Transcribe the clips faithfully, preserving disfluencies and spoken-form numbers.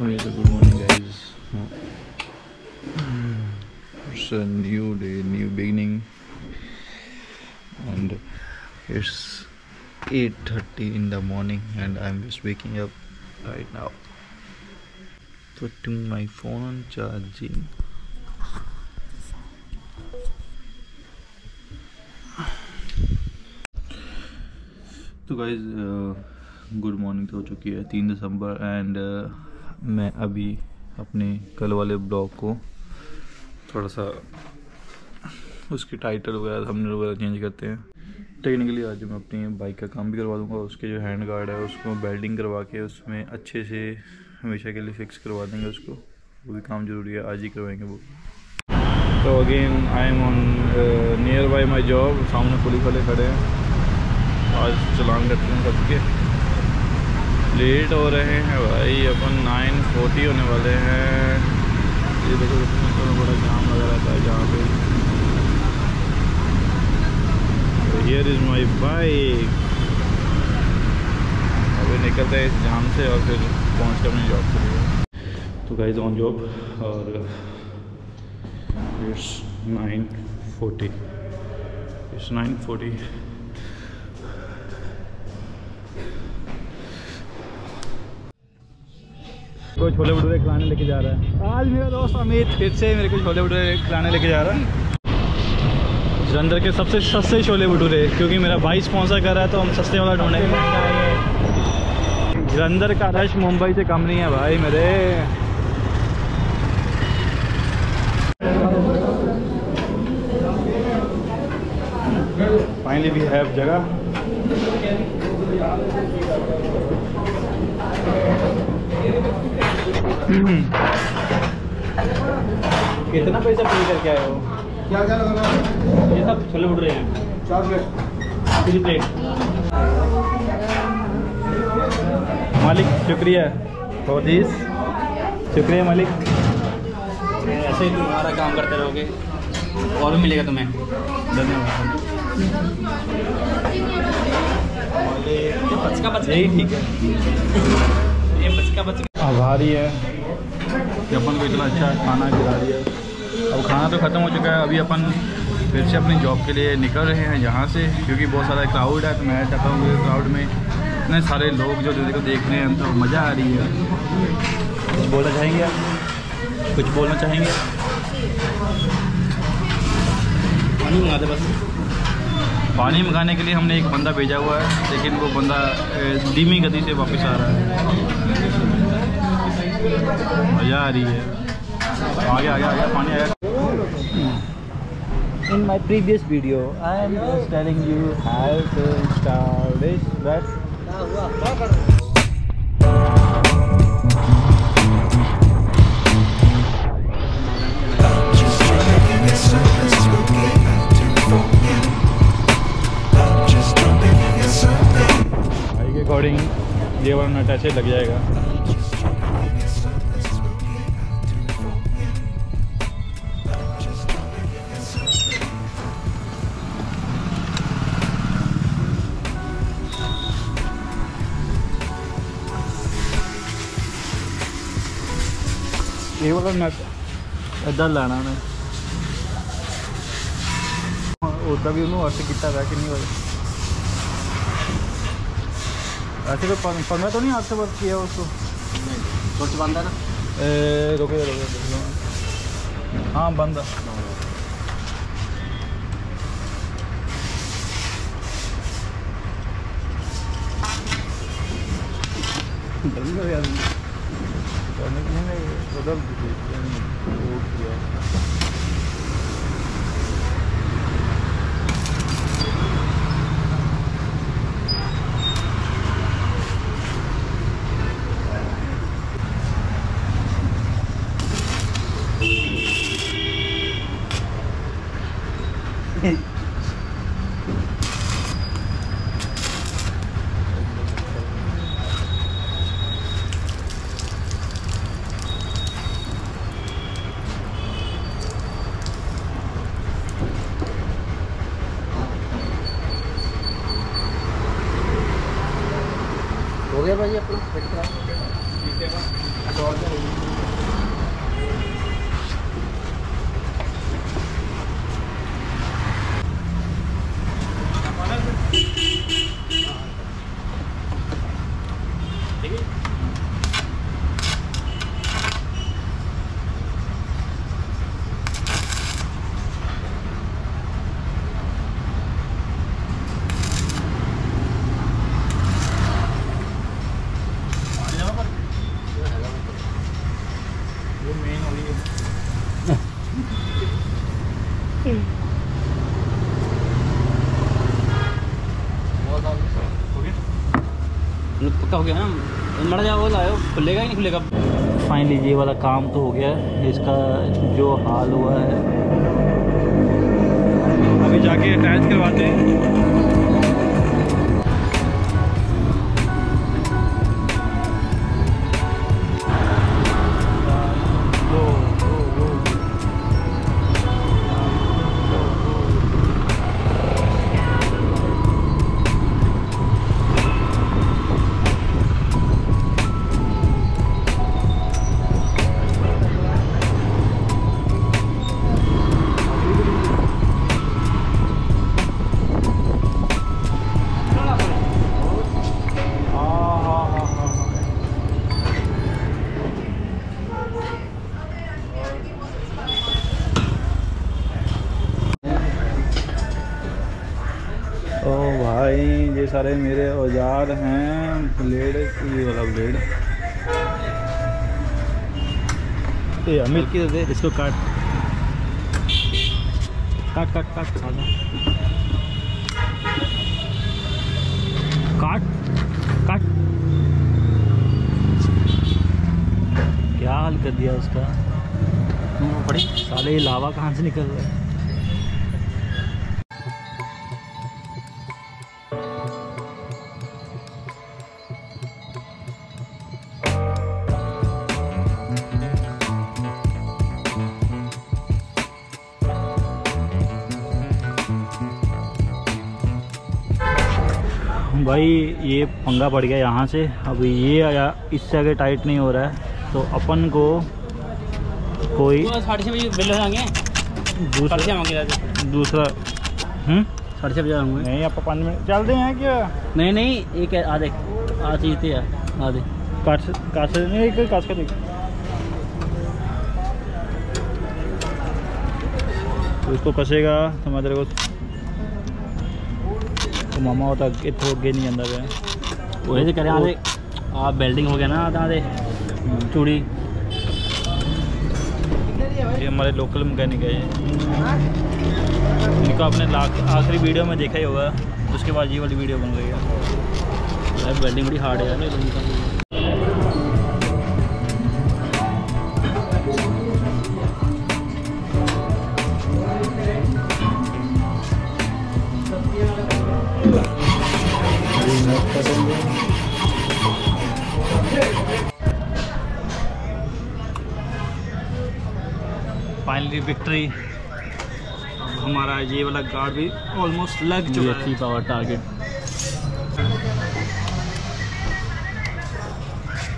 Good morning guys, it's a new day, new beginning and it's eight thirty in the morning and I'm just waking up right now, putting my phone on charging. तो guys good morning तो हो चुकी है तीन दिसंबर and मैं अभी अपने कल वाले ब्लॉग को थोड़ा सा उसकी टाइटल वगैरह थंबनेल वगैरह चेंज करते हैं। टेक्निकली आज मैं अपनी बाइक का काम भी करवा दूंगा, उसके जो हैंड गार्ड है उसको बेल्डिंग करवा के उसमें अच्छे से हमेशा के लिए फिक्स करवा देंगे उसको, वो भी काम ज़रूरी है, आज ही करवाएंगे वो। तो again I am on near by my job, सामने पुलिस वाले खड़े हैं, आज चलान कटने सबके लेट हो रहे हैं भाई, अपन nine forty होने वाले हैं। ये देखो कितना बड़ा जाम लगा रहता है यहाँ पे। हियर इज़ माई बाइक, अभी निकलते हैं इस जाम से और फिर पहुँच कर अपनी जॉब के लिए। तो गाइस ऑन जॉब और it's nine forty, it's nine forty। को छोले भटूरे खिलाने लेके जा रहा है आज मेरा दोस्त अमित, फिर से मेरे को छोले भटूरे खिलाने लेके जा रहा है, जलंधर के सबसे सस्ते छोले भटूरे, क्योंकि मेरा भाई स्पॉन्सर कर रहा है तो हम सस्ते वाला ढूंढेंगे। जलंधर का रश मुंबई से कम नहीं है भाई मेरे। फाइनली वी हैव जगह। कितना पैसा पे करके आए हो? क्या क्या लगा? ये सब छोले भटूरे हैं, चार प्लेट तीन प्लेट। मालिक शुक्रिया फॉर दिस, शुक्रिया मालिक, ऐसे ही तुम्हारा काम करते रहोगे और भी मिलेगा तुम्हें, धन्यवाद। यही ठीक है, आभारी है कि अपन को इतना अच्छा खाना खिला रही है। अब खाना तो ख़त्म हो चुका है, अभी अपन फिर से अपनी जॉब के लिए निकल रहे हैं यहाँ से, क्योंकि बहुत सारा क्राउड है। तो मैं चाहता हूँ क्राउड में इतने सारे लोग जो देखो देख रहे हैं, तो मज़ा आ रही है। कुछ बोलना चाहेंगे आप? कुछ बोलना चाहेंगे? पानी मंगा दे बस। पानी मंगाने के लिए हमने एक बंदा भेजा हुआ है, लेकिन वो बंदा धीमी गति से वापस आ रहा है। मज़ा आ रही है। आगे आगे आगे पानी आया। In my previous video, I am just telling you how to install this, but according ये वाला नट ऐसे लग जाएगा। ये वाला नट इधर लाना उन्हें, उदा भी उन्होंने ऐसे किया था कि नहीं भाई, ऐसे तो पंद्रह तो नहीं हाथ से बस किया उसको, सोच बंदा ना रोके रोके हाँ बंदा। बदल दौड़ में रही है। पक्का हो गया ना मर जा, वो लाओ खुलेगा ही नहीं खुलेगा। फाइनली ये वाला काम तो हो गया है, इसका जो हाल हुआ है। अभी जाके अटैच करवाते हैं। ओ भाई ये सारे मेरे औजार हैं, ब्लेड, ये वाला ब्लेड ये अमित की दे, इसको काट काट काट काट काट काट क्या हाल कर दिया उसका। बड़े साले लावा कहाँ से निकल रहा है। भाई ये पंगा पड़ गया यहाँ से, अब ये आया, इससे आगे टाइट नहीं हो रहा है तो अपन को कोई साढ़े छः बजे बिल आएंगे दूसरा दूसरा साढ़े छः बजे आऊँगा। नहीं आप पाँच मिनट चल दें हैं क्या? नहीं नहीं एक आधे आज ही थे यार, आधे काट काट से नहीं एक काट का देख उसको कसेगा तुम्हारे को मामा होता कि थोड़े नहीं अंदर है वही से करें। आधे आप बेल्डिंग हो गया ना आधे चूड़ी, ये हमारे लोकल मैकेनिक है, इनको आपने आखिरी वीडियो में देखा ही होगा, उसके बाद ये वाली वीडियो बन गई है। बेल्डिंग बड़ी हार्ड है यार। फाइनली विक्ट्री, हमारा ये वाला गार्ड भी ऑलमोस्ट लग चुका है। पावर टारगेट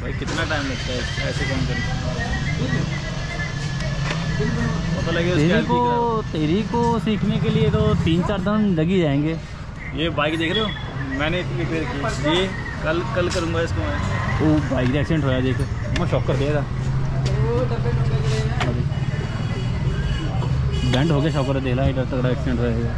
भाई कितना टाइम लगता है ऐसे काम करने? तेरी को तेरी को सीखने के लिए तो तीन चार दिन लग ही जाएंगे। ये बाइक देख रहे हो, मैंने इतनी रिपेयर की, ये कल कल करूँगा इसको मैं। वो बाइक का एक्सीडेंट होया, देखो मैं शॉक कर दिया था, बैंड हो गया, शॉक कर दिया, इधर तगड़ा एक्सीडेंट होया।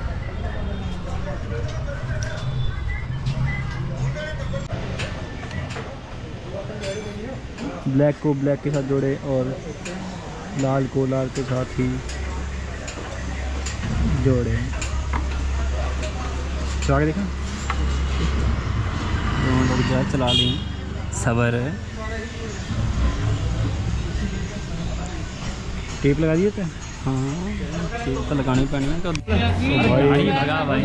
ब्लैक को ब्लैक के साथ जोड़े और लाल को लाल के साथ ही जोड़े। चला के देखा तो चला ली, सबर है, टेप लगा दिए थे। हाँ टेप तो लगानी पैनी है। तो भाई भगा भाई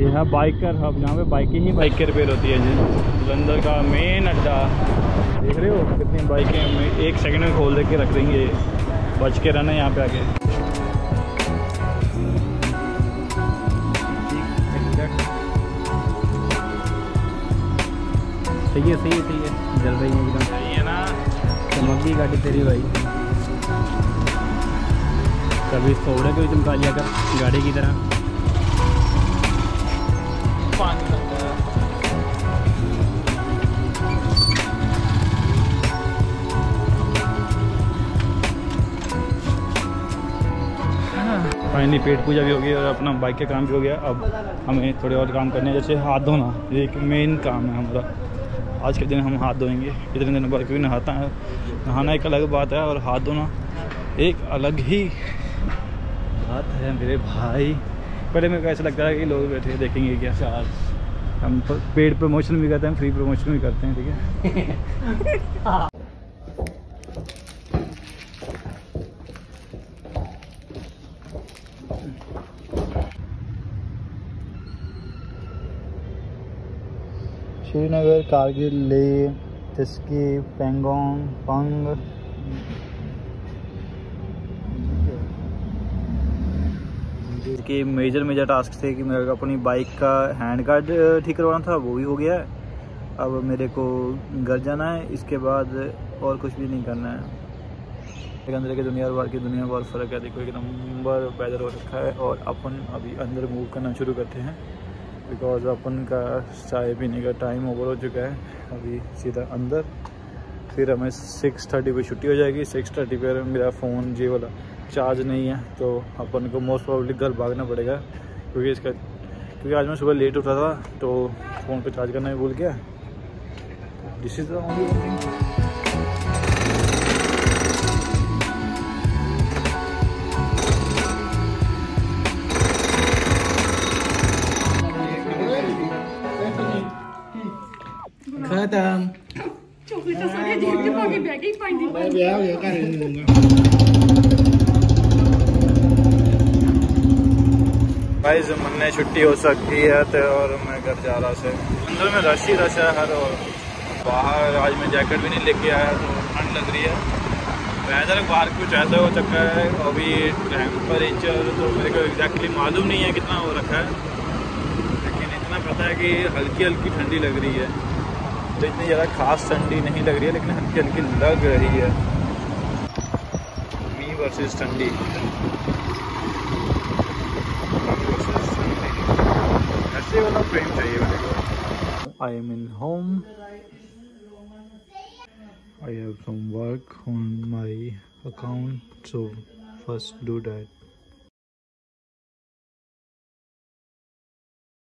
ये है बाइकर हब, यहाँ पे बाइकें ही बाइकें रिपेयर होती है जी, जलंधर का मेन अड्डा। देख रहे हो कितनी बाइकें एक सेकंड में खोल दे के रख देंगे, बच के रहना यहाँ पे आके। सही है सही है सही है, जल रही है एकदम, सही है ना, चमक गई गाड़ी तेरी भाई। कभी सोड़े को भी चमका लिया कर गाड़ी की तरह। फाइनली पेट पूजा भी हो गई और अपना बाइक का काम भी हो गया। अब हमें थोड़े और काम करने हैं, जैसे हाथ धोना, ये एक मेन काम है हमारा। आज के दिन हम हाथ धोएंगे, इतने दिन पर क्यों नहाता है, नहाना एक अलग बात है और हाथ धोना एक अलग ही बात है मेरे भाई। पहले मेरे को ऐसा लगता है कि लोग बैठे देखेंगे क्या यार, हम तो पेड प्रमोशन भी करते हैं, फ्री प्रमोशन भी करते हैं, ठीक है। श्रीनगर, कारगिल, लेह, तिस्की, पेंगोंग, पंग, कि मेजर मेजर टास्क थे कि मेरे को अपनी बाइक का हैंड गार्ड ठीक करवाना था, वो भी हो गया है। अब मेरे को घर जाना है, इसके बाद और कुछ भी नहीं करना है। अंदर की दुनिया और बाहर की दुनिया बहुत फ़र्क है, देखो एकदम नंबर पैदल हो रखा है। और अपन अभी अंदर मूव करना शुरू करते हैं, बिकॉज अपन का चाय पीने का टाइम ओवर हो चुका है। अभी सीधा अंदर, फिर हमें सिक्स थर्टी पर छुट्टी हो जाएगी। सिक्स थर्टी पर मेरा फ़ोन जे वाला चार्ज नहीं है, तो अपन को मोस्ट प्रॉब्ली घर भागना पड़ेगा, क्योंकि इसका क्योंकि आज मैं सुबह लेट उठा था तो फ़ोन पे चार्ज करना ही भूल गया। This is the only thing. Guys मुन्ने छुट्टी हो सकती है तो, और मैं घर जा रहा से। अंदर में रश ही रश है हर, और बाहर आज मैं जैकेट भी नहीं लेके आया तो ठंड लग रही है। वैदर बाहर कुछ ऐसा हो चक्कर है, अभी टेम्परेचर तो मेरे को एग्जैक्टली मालूम नहीं है कितना हो रखा है, लेकिन इतना पता है कि हल्की हल्की ठंडी लग रही है। तो इतनी ज़्यादा खास ठंडी नहीं लग रही है, लेकिन हल्की हल्की लग रही है। मी वर्सेस ठंडी। ऐसे वाला फ्रेम चाहिए मेरे को। I am in home, I have some work on my account, so first do that.